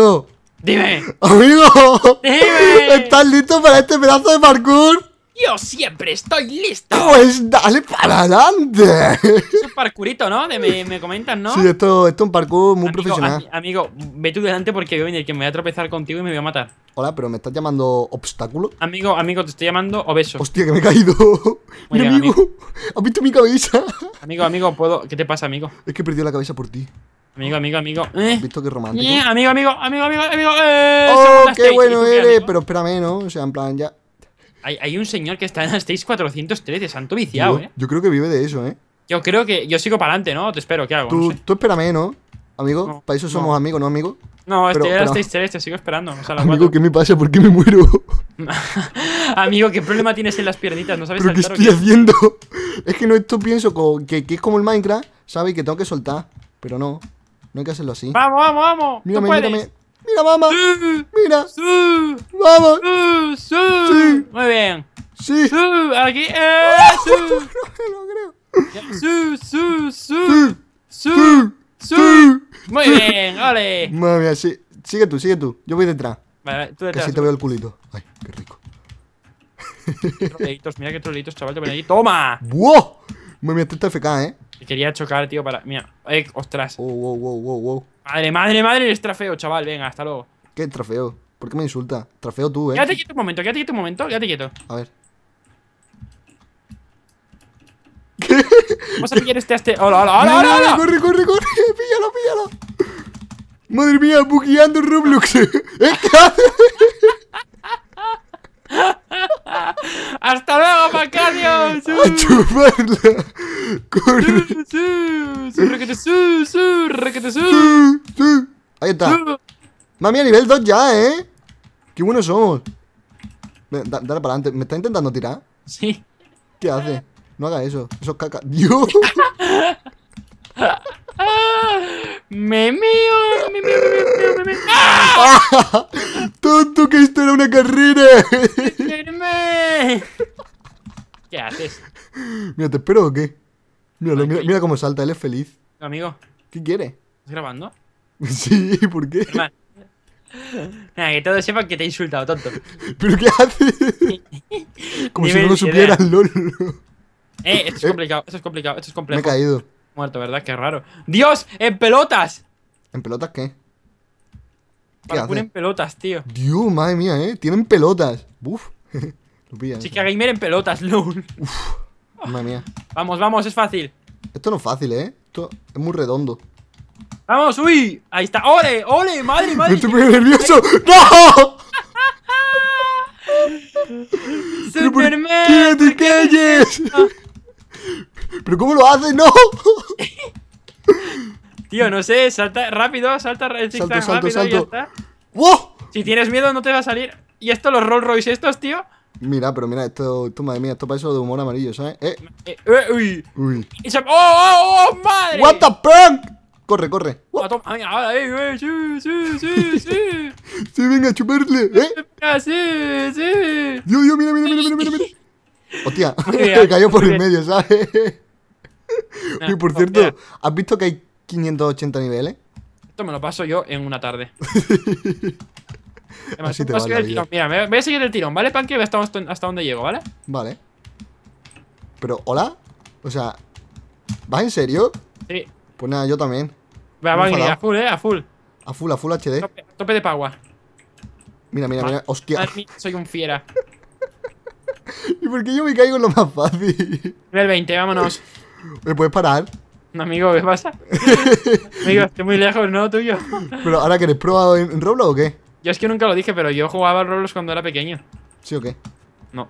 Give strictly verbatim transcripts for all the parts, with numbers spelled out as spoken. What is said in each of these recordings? Amigo. Dime. Amigo. Dime. ¿Estás listo para este pedazo de parkour? Yo siempre estoy listo. Pues dale para adelante. Es un parkourito, ¿no? De me, me comentas, ¿no? Sí, esto, esto es un parkour muy amigo, profesional. A, amigo, ve tú delante porque voy a venir, que me voy a tropezar contigo y me voy a matar. Hola, pero ¿me estás llamando obstáculo? Amigo, amigo, te estoy llamando obeso. Hostia, que me he caído. Mira, bien, amigo. amigo. ¿Has visto mi cabeza? Amigo, amigo, puedo. ¿Qué te pasa, amigo? Es que he perdido la cabeza por ti. Amigo, amigo, amigo. ¿Eh? ¿Has visto qué romántico? Eh, amigo, amigo, amigo, amigo, amigo. Eh, oh, qué stage, bueno eres, amigo. Pero espérame, ¿no? O sea, en plan ya. Hay, hay un señor que está en la Stage cuatrocientos trece, santo viciado, yo, eh. Yo creo que vive de eso, eh. Yo creo que. Yo sigo para adelante, ¿no? Te espero, ¿qué hago? Tú, no sé. Tú espérame, ¿no? Amigo, no, para eso no. Somos amigos, ¿no, amigo? No, pero, este era pero... Stage tres, te sigo esperando. O sea, amigo, cuatro. ¿Qué me pasa? ¿Por qué me muero? Amigo, ¿qué problema tienes en las piernitas? ¿No sabes saltar o qué? ¿Qué estoy haciendo? Es que no esto pienso con, que, que es como el Minecraft, ¿sabes? Que tengo que soltar. Pero no, no hay que hacerlo así. ¡Vamos, vamos, vamos! Mírame, ¿tú puedes? Mírame. Mira, mamá. Sí, mira. Sí, vamos. Sí, sí. Muy bien. Sí. Sí. Aquí. Eh, sí. No lo creo. Sí, sí, sí. Sí. Sí. Sí. Sí. Muy bien, ole. Madre mía, sí. Sigue tú, sigue tú. Yo voy detrás. Vale, tú detrás. Que así te veo el culito. Ay, qué rico. Qué troleitos, mira qué troleitos, chaval. Te ven ahí. ¡Toma! ¡Wow! Madre mía, tú estás F K, eh. Quería chocar, tío, para... Mira, eh, ostras. Wow, wow, wow, wow, wow. Madre, madre, madre, eres trafeo, chaval. Venga, hasta luego. ¿Qué trafeo? ¿Por qué me insulta? Trafeo tú, eh. Quédate quieto un momento, quédate quieto un momento, quédate quieto. A ver. ¿Qué? Vamos a pillar este... este... ¡Hola, hola, hola, hola, hola! ¡Corre, corre, corre! ¡Píllalo, píllalo! Madre mía, bugueando Roblox. ¿Eh? ¿Qué haces? ¡Hasta luego, Macario! ¡A chuparla! ¡Corre! ¡Requete su! ¡Su! ¡Requete su! Ahí está. Mami, a nivel dos ya, ¿eh? ¡Qué buenos somos! Dale para adelante. ¿Me está intentando tirar? Sí. ¿Qué hace? No haga eso. Eso es caca. ¡Dios! ¡Me mío! ¡Me mío! ¡Me mío! ¡Ah! ¡Tonto que esto era una carrera! ¿Qué haces? Mira, ¿te espero o qué? Míralo, mira, mira cómo salta, él es feliz. Amigo. ¿Qué quiere? ¿Estás grabando? Sí, ¿por qué? Hermano. Nada, que todos sepan que te he insultado, tonto. ¿Pero qué haces? Como si no lo supieras, lol. Eh, esto es complicado, esto es complicado, esto es complejo. Me he caído. Muerto, ¿verdad? Qué raro. ¡Dios! ¡En pelotas! ¿En pelotas qué? Parkour en pelotas, tío. Dios, madre mía, eh. Tienen pelotas. Uf. Lo pilla. Chica gamer en pelotas, lol. Uf. Madre mía. Vamos, vamos, es fácil. Esto no es fácil, eh. Esto es muy redondo. Vamos, uy. Ahí está. ¡Ole! ¡Ole! ¡Madre, madre! ¡Me estoy muy nervioso! ¡No! ¡Superman! ¡Qué te calles! ¿Pero cómo lo haces? ¡No! Tío, no sé, salta rápido, salta el zigzag rápido, salto. Y ya está. ¡Wow! Si tienes miedo no te va a salir. ¿Y esto, los Rolls Royce estos, tío? Mira, pero mira, esto, esto madre mía, esto para eso de humor amarillo, ¿sabes? Eh. Eh, eh uy. Uy. ¡Oh, oh, oh, madre! ¡What the fuck! Corre, corre. ¡Oh! Toma, venga, ahora, eh, eh, sí, sí, sí, sí. Sí, venga, a chuparle, ¿eh? Sí, sí. Dios, Dios, mira, mira, mira, mira, mira, mira. Hostia, me cayó por el medio, ¿sabes? Y por cierto, ¿has visto que hay quinientos ochenta niveles? Esto me lo paso yo en una tarde. Además, así te vas a vale el tirón. Mira, voy a seguir el tirón, ¿vale, Pancri? Hasta, hasta donde llego, ¿vale? Vale. Pero, ¿hola? O sea, ¿vas en serio? Sí. Pues nada, yo también. Va, va, a full, ¿eh? A full. A full, a full H D. Tope, tope de pagua. Mira, mira, vale. Mira. Hostia. Mí, soy un fiera. ¿Y por qué yo me caigo en lo más fácil? Nivel veinte, vámonos. ¿Me puedes parar? No, amigo, ¿qué pasa? Amigo, estoy muy lejos, ¿no? Tuyo. ¿Pero ahora que eres pro en Roblox o qué? Yo es que nunca lo dije, pero yo jugaba al Roblox cuando era pequeño. ¿Sí o qué? No.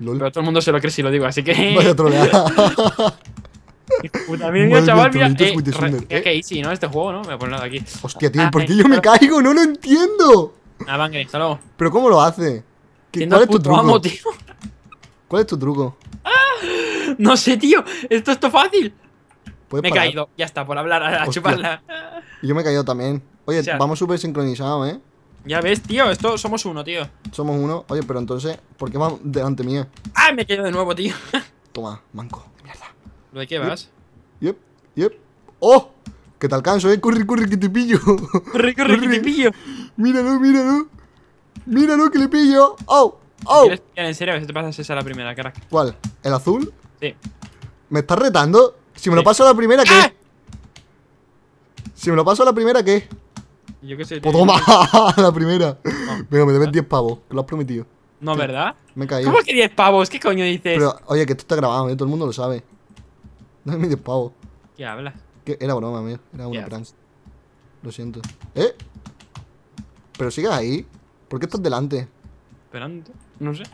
¿Lol? Pero todo el mundo se lo cree si lo digo, así que... Vaya troleada. Puta, mira, chaval, mira. Eh, eh. Que easy, ¿no? Este juego, ¿no? Me voy a poner nada aquí. Hostia, tío, ah, ¿por qué eh, yo pero... me caigo? ¡No lo entiendo! Ah, Pancri, hasta luego. ¿Pero cómo lo hace? ¿Qué, ¿Cuál es tu truco? Amo, tío. ¿Cuál es tu truco? Ah, no sé, tío. Esto es todo fácil. Me he parar? caído. Ya está, por hablar, a Hostia. chuparla. Yo me he caído también. Oye, o sea, vamos súper sincronizados, ¿eh? Ya ves, tío. Esto somos uno, tío. Somos uno. Oye, pero entonces, ¿por qué vas delante mía? ¡Ah, me he caído de nuevo, tío! Toma, manco. Mierda. ¿Lo de qué vas? Yep, yep. ¡Oh! Que te alcanzo, eh. Corre, corre, que te pillo. Corre, corre, corre. que te pillo. Míralo, míralo. Míralo, que le pillo. ¡Oh! ¡Oh! En serio, que si te pasas esa a la primera, carajo. ¿Cuál? ¿El azul? Sí. ¿Me estás retando? Si me sí. lo paso a la primera, ¿qué? ¡Ah! Si me lo paso a la primera, ¿qué? Yo qué sé. Pues toma, que... la primera. No, venga, me debes diez pavos, que lo has prometido. No, ¿verdad? Me he caído. ¿Cómo que diez pavos? ¿Qué coño dices? Pero, oye, que esto está grabado, ¿eh? Todo el mundo lo sabe. Dame diez pavos. ¿Qué hablas? ¿Qué? Era broma, mío. Era una prank. Lo siento. ¿Eh? Pero sigas ahí. ¿Por qué estás delante? Delante. No sé.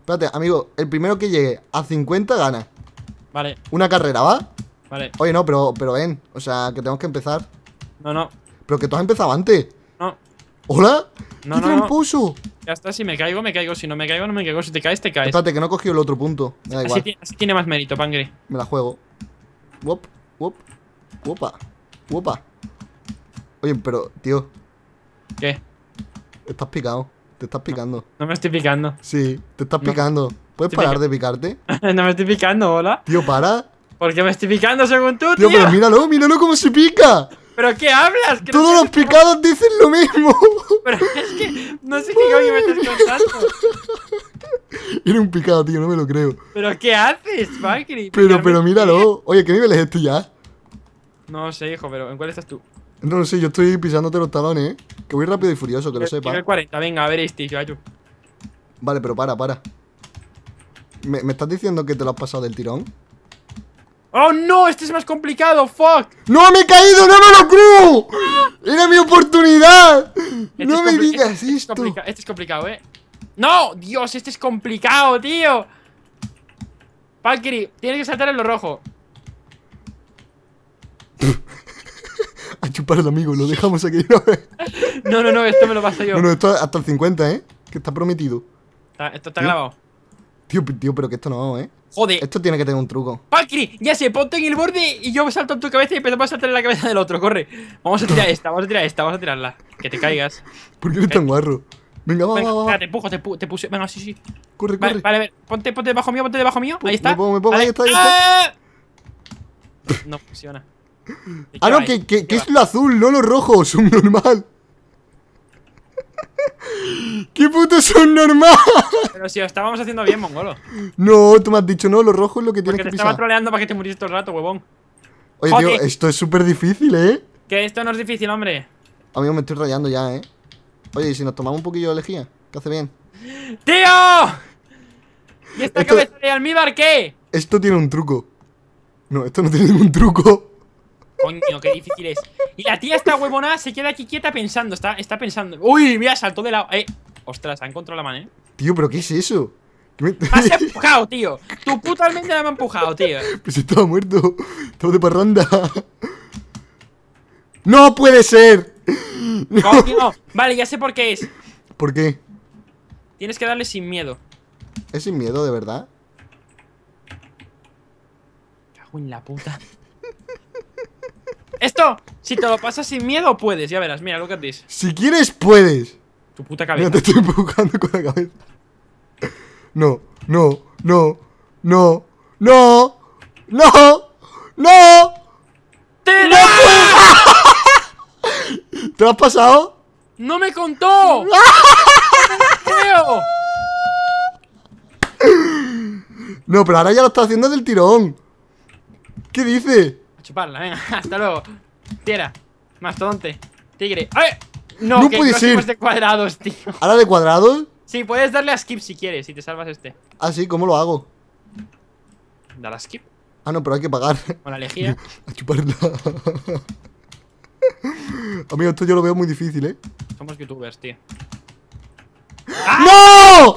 Espérate, amigo. El primero que llegue a cincuenta gana. Vale. Una carrera, ¿va? Vale. Oye, no, pero, pero ven. O sea, que tenemos que empezar. No, no. Pero que tú has empezado antes. No. ¿Hola? No, no, no. Puso? Ya está, si me caigo, me caigo. Si no me caigo, no me caigo. Si te caes, te caes. Espérate, que no he cogido el otro punto. Me da así igual. Tiene, así tiene más mérito, Pancri. Me la juego. Wop, wop, wopa, wopa. Oye, pero, tío. ¿Qué? Estás picado. Te estás picando. No, no me estoy picando. Sí, te estás no. picando. ¿Puedes estoy parar de picarte? No me estoy picando, hola. Tío, para. ¿Por qué me estoy picando según tú, tío? Tío, pero míralo, míralo cómo se pica. ¿Pero qué hablas? Que Todos no sé los qué... picados dicen lo mismo. Pero es que no sé qué coño me estás contando. Era un picado, tío, no me lo creo. ¿Pero qué haces, Pancri? Pero, pero míralo. Oye, ¿qué nivel es este ya? No sé, hijo, pero ¿en cuál estás tú? No lo sé, yo estoy pisándote los talones, eh. Que voy rápido y furioso, que lo sepa. Nivel cuarenta, venga, a ver este, yo ayudo. Vale, pero para, para. ¿Me, ¿Me estás diciendo que te lo has pasado del tirón? ¡Oh, no! ¡Este es más complicado! ¡Fuck! ¡No me he caído! ¡No me lo creo! ¡Ah! ¡Era mi oportunidad! Este ¡No me digas este, esto! Este es, este es complicado, ¿eh? ¡No! ¡Dios! ¡Este es complicado, tío! Pancri, tienes que saltar en lo rojo. A chuparlo, amigo. Lo dejamos aquí. No, no, no. Esto me lo paso yo. No, no. Esto hasta el cincuenta, ¿eh? Que está prometido. Está, esto está ¿Tío? grabado. Tío, tío, pero que esto no, ¿eh? Joder. Esto tiene que tener un truco. Pancri, ya sé, ponte en el borde y yo salto en tu cabeza y empezamos a saltar en la cabeza del otro, corre. Vamos a tirar esta, vamos a tirar esta, vamos a tirarla. Que te caigas. ¿Por qué eres okay. tan guarro? Venga, va, venga, va, va. Te empujo, te, te puse. Venga, sí, sí. Corre, vale, corre. Vale, vale, ponte, ponte debajo mío, ponte debajo mío. P ahí está. Me pongo, me pongo, ahí está, ahí está. No funciona. Ah, no, que, que, que es lo azul, no lo rojo, subnormal. ¡Qué puto subnormal! Pero si lo estábamos haciendo bien, mongolo. No, tú me has dicho no, lo rojo es lo que tienes que pisar. Porque te estaba troleando para que te murieras todo el rato, huevón. Oye, tío, esto es súper difícil, ¿eh? Que esto no es difícil, hombre. Amigo, me estoy rayando ya, ¿eh? Oye, ¿y si nos tomamos un poquillo de lejía? ¿Qué hace bien? ¡Tío! ¿Y esta esto... cabeza de almíbar qué? Esto tiene un truco. No, esto no tiene ningún truco. Coño, qué difícil es. Y la tía esta huevona se queda aquí quieta pensando. Está, está pensando. Uy, mira, saltó de lado. Eh, ostras, ha encontrado la mano, eh. Tío, pero ¿qué es eso? ¿Qué me... me has empujado, tío. Tu puta mente me ha empujado, tío. Pues estaba muerto. Estaba de parranda. ¡No puede ser! Coño, no. Vale, ya sé por qué es. ¿Por qué? Tienes que darle sin miedo. ¿Es sin miedo, de verdad? Cago en la puta. Esto, si te lo pasas sin miedo, puedes, ya verás, mira, look at this. Si quieres, puedes. Tu puta cabeza. Mira, te estoy empujando con la cabeza. No, no, no, no, no, no, no. ¡Te lo puedo! ¿Te lo has pasado? ¡No me contó! ¡No creo! No, pero ahora ya lo está haciendo del tirón. ¿Qué dice? Chuparla, venga, hasta luego. Tierra, mastodonte, tigre. ¡Ay! No, no que puede ser. De cuadrados, tío. ¿Ahora de cuadrados? Sí, puedes darle a skip si quieres, si te salvas este. Ah, sí, ¿cómo lo hago? Dale a skip. Ah, no, pero hay que pagar. Con la lejía. A chuparla. Amigo, esto yo lo veo muy difícil, eh. Somos youtubers, tío. ¡Ah! ¡No!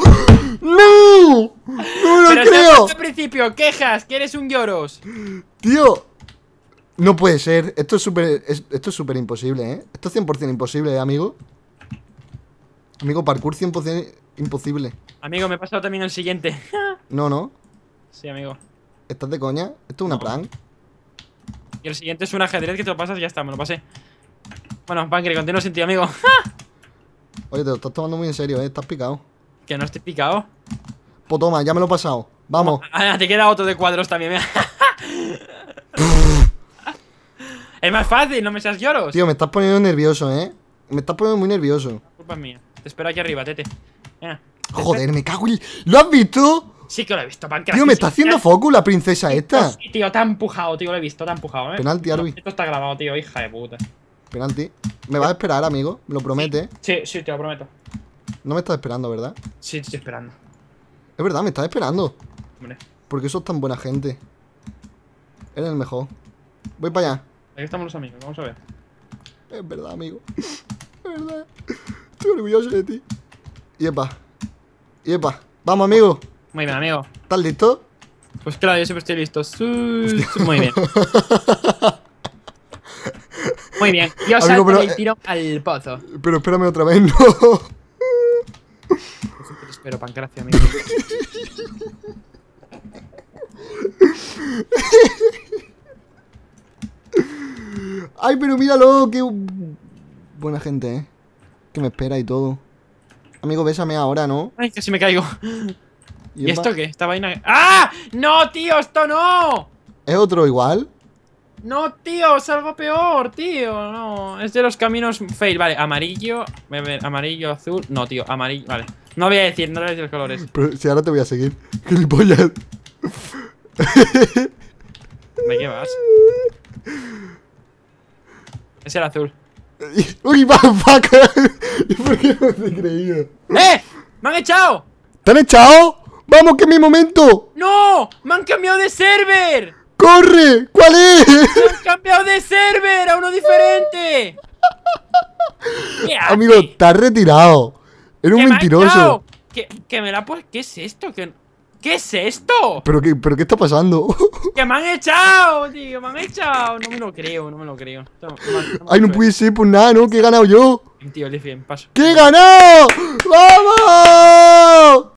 ¡No! ¡No lo pero creo! Al principio, quejas, que eres un lloros. Tío. No puede ser, esto es súper es, esto es súper imposible, ¿eh? Esto es cien por cien imposible, ¿eh, amigo? Amigo, parkour cien por cien imposible. Amigo, me he pasado también el siguiente. No, no. Sí, amigo. ¿Estás de coña? Esto es una no. prank. Y el siguiente es un ajedrez que te lo pasas y ya está, me lo pasé. Bueno, Pancri, continúo sin ti, amigo. Oye, te lo estás tomando muy en serio, ¿eh? Estás picado. ¿Que no estés picado? Pues toma, ya me lo he pasado. Vamos. Ah, te queda otro de cuadros también, Es más fácil, no me seas lloros. Tío, me estás poniendo nervioso, eh. Me estás poniendo muy nervioso. Culpa mía. Te espero aquí arriba, tete. Mira, te Joder, espero. me cago en... ¿Lo has visto? Sí que lo he visto, Pancras. Tío, me está haciendo focus la princesa esta. Sí, tío, te ha empujado, tío, lo he visto, te ha empujado, eh. Penalti, Arby. Esto está grabado, tío, hija de puta. Penalti. Me vas a esperar, amigo, lo promete. Sí, sí, te lo prometo. No me estás esperando, ¿verdad? Sí, te estoy esperando. Es verdad, me estás esperando. Hombre. Porque sos tan buena gente. Eres el mejor. Voy para allá. Aquí estamos los amigos, vamos a ver. Es verdad, amigo. Es verdad. Estoy orgulloso de ti. Yepa. Yepa. Vamos, amigo. Muy bien, amigo. ¿Estás listo? Pues claro, yo siempre estoy listo. Muy bien. Muy bien. Yo amigo, salto pero, y tiro al pozo. Pero espérame otra vez, no. Te espero, Pancracia, amigo. Ay, pero míralo, qué buena gente, eh. Que me espera y todo. Amigo, bésame ahora, ¿no? Ay, casi me caigo. ¿Y, ¿Y esto qué? Esta vaina... ¡Ah! ¡No, tío! ¡Esto no! ¿Es otro igual? No, tío, es algo peor, tío. No, es de los caminos fail. Vale, amarillo, amarillo, azul. No, tío, amarillo, vale. No voy a decir, no voy a decir los colores. Pero si ahora te voy a seguir. ¡Gilipollas! ¿De qué vas? Es el azul. ¡Uy, motherfucker! ¿Por qué no te he creído? ¡Eh! ¡Me han echado! ¿Te han echado? ¡Vamos, que es mi momento! ¡No! ¡Me han cambiado de server! ¡Corre! ¿Cuál es? ¡Me han cambiado de server a uno diferente! Amigo, te has retirado. Eres un mentiroso. ¿Qué, que me la ¿Qué es esto? ¿Qué, ¿Qué es esto? ¿Pero qué, ¿Pero qué está pasando? ¡Que me han echado, tío! ¡Me han echado! No me lo creo, no me lo creo. No, no, no Ay, no puede ser por nada, ¿no? Que he ganado yo. Tío, le paso. ¡Que he ganado! ¡Vamos!